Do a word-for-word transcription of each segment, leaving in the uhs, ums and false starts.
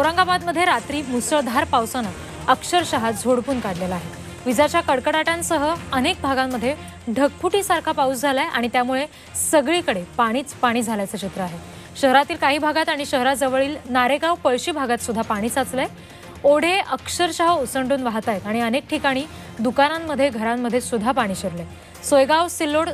औरंगाबादमध्ये रात्री मुसळधार पावसाने अक्षरशः झोडपून काढलेला आहे। विजाच्या कडकडाटांसह अनेक भागांमध्ये ढगफुटीसारखा पाऊस झालाय आणि त्यामुळे सगळीकडे पाणीच पाणी झाल्याचे चित्र आहे। शहरातील काही भागात आणि शहराजवळील नारेगाव पळशी भागात सुद्धा पाणी साचले। ओढे अक्षरशः ओसंडून वाहत आहेत आणि अनेक ठिकाणी दुकानांमध्ये घरांमध्ये सुद्धा पाणी शिरले। सोयगाव सिल्लोड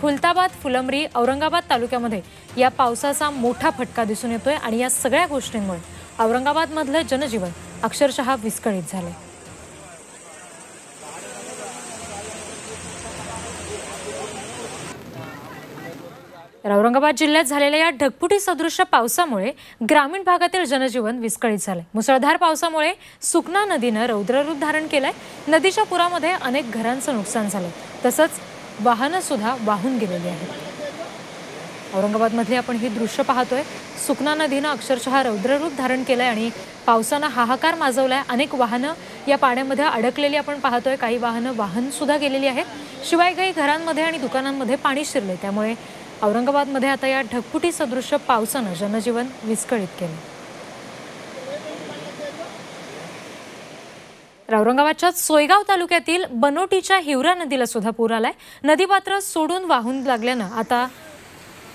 खुलताबाद फुलंब्री औरंगाबाद तालुक्यामध्ये या पावसाचा मोठा फटका दिसून येतोय आणि या सगळ्या गोष्टींमुळे औरंगाबाद मधले जनजीवन अक्षरशः विस्कळीत झाले। औरंगाबाद जिल्ह्यात झालेल्या या ढगफुटी सदृश पावसामुळे ग्रामीण भागातील जनजीवन विस्कळीत झाले। मुसळधार पावसामुळे सुकना नदीने रौद्ररूप धारण केले। नदीच्या पुरामध्ये अनेक घरांचे नुकसान झाले, तसंच वाहने सुद्धा वाहून गेलेली आहेत। औरंगाबाद मध्ये आपण हे दृश्य पाहतोय। सुकना नदीने अक्षरशः रौद्ररूप धारण केले आणि पावसाने हाहाकार माजवलाय। अनेक वाहने या पाण्यामध्ये अडकलेली आपण पाहतोय। काही वाहने वाहून सुद्धा गेलेली आहेत। शिवाय काही घरांमध्ये आणि दुकानांमध्ये पाणी शिरले। त्यामुळे औरंगाबाद मध्ये आता या ढगफुटी सदृश्य पावसाने जनजीवन विस्कळीत केले। औरंगाबादच्या सोयगाव तालुक्यातील बनोटीच्या हिवरा नदीला सुद्धा पूर आलाय। नदी पात्र सोडून वाहून लागल्याने आता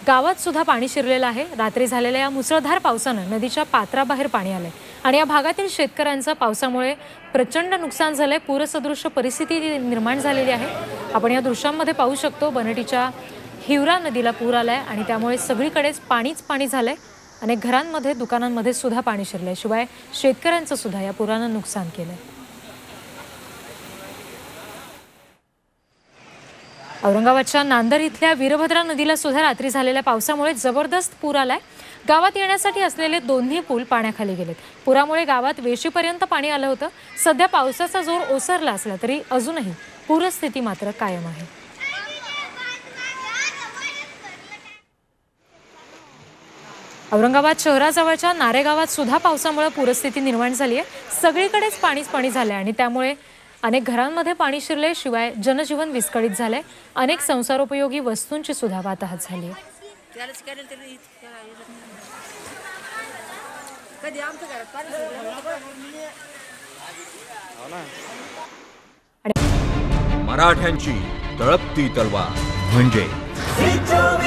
गावात सुद्धा पाणी शिरलेलं आहे। रात्री झालेल्या या मुसळधार पावसाने नदीच्या पात्राबाहेर पाणी आले आणि या भागातील शेतकऱ्यांचं पावसामुळे प्रचंड नुकसान झाले। पूरसदृश्य परिस्थिती निर्माण झालेली आहे। आपण या दृश्यांमध्ये पाहू शकतो बनोटीच्या हिवरा नदीला पूर आलाय आणि त्यामुळे सगळीकडेच पाणीच पाणी झाले। अनेक घरांमध्ये दुकानांमध्ये सुद्धा पाणी शिरले। शिवाय शेतकऱ्यांचं सुद्धा या पुराने नुकसान केले। औरंगाबादच्या नांदर इथल्या वीरभद्रा नदीला सुद्धा रात्री झालेल्या पावसामुळे जबरदस्त पूर आलाय। गावात येण्यासाठी असलेले दोन्ही पूल पाण्याखाली गेलेत। पुरामुळे गावात वेशीपर्यंत पाणी आलं होतं। सध्या पावसाचा जोर ओसरला असला तरी अजूनही पूरस्थिती मात्र कायम आहे। औरंगाबाद शहराजवळच्या नारेगावात सुद्धा पावसामुळे पूरस्थिती निर्माण झाली आहे। सगळीकडेच पाणीच पाणी झाले आणि त्यामुळे अनेक घरांमध्ये पाणी शिरले। शिवाय जनजीवन विस्कळीत झाले। अनेक संसारोपयोगी वस्तूंची सुद्धा वाताहत झाली। मराठ्यांची तळपती तलवार म्हणजे